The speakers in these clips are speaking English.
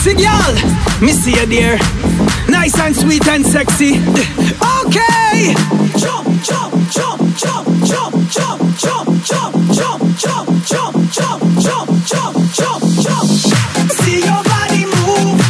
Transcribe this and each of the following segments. sexy girl, me see you there. Nice and sweet and sexy. Okay. Jump, jump, jump, jump, jump, jump, jump, jump, jump, jump, jump, jump, jump, jump, jump, jump. See your body move,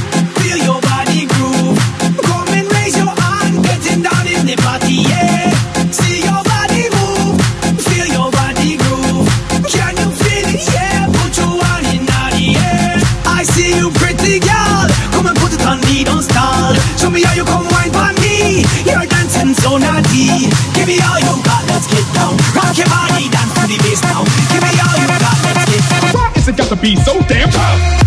feel your body groove. Come and raise your hand, getting down in the party, yeah. See your body move, feel your body groove. Can you feel it? Yeah, put your hand in the air. I see you, pretty girl. Come and put it on me, don't stall. Show me how you come wine for me. You're dancing so naughty. Give me all you got, let's get down. Rock your body, dance to the bass now. Give me all you got, let's get down. Why is it got to be so damn tough?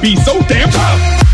Be so damn tough.